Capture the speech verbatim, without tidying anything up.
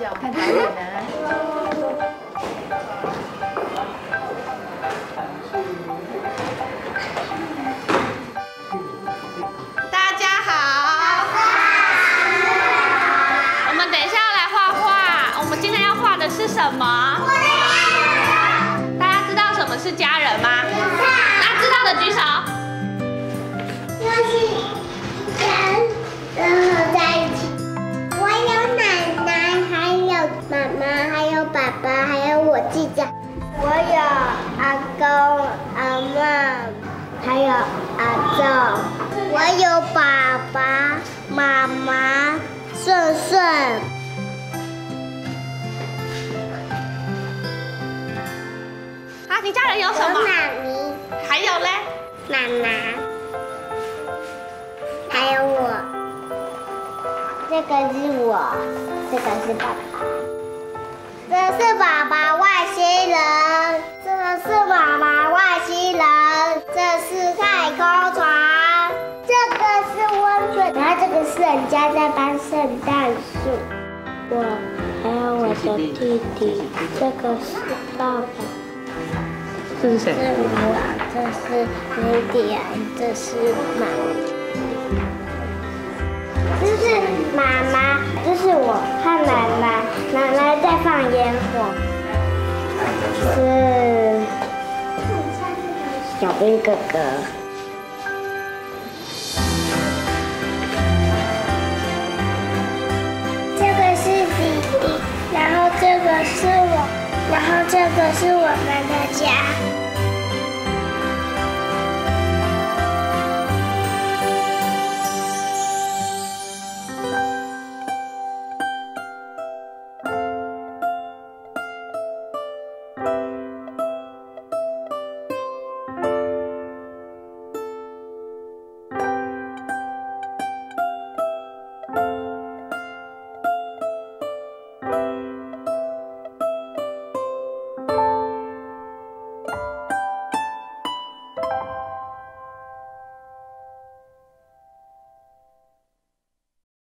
笑，看导演啊。大家好，我们等一下要来画画。我们今天要画的是什么？大家知道什么是家人吗？大家知道的举手。就是人在一起。 妈妈，还有爸爸，还有我自己。我有阿公、阿嬷，还有阿祖。我有爸爸妈妈、顺顺。啊，你家人有什么？有妈咪。还有嘞？妈妈。还有我。这个是我，这个是爸爸。 这是爸爸外星人，这个是妈妈外星人，这是太空船，这个是温泉，然后这个是人家在搬圣诞树。我还有我的弟弟，这个是爸爸，这是谁？这是我，这是梅迪安，这是妈妈，这是妈妈，这是我和奶奶。 奶奶在放烟火，是小兵哥哥。这个是弟弟，然后这个是我，然后这个是我们的家。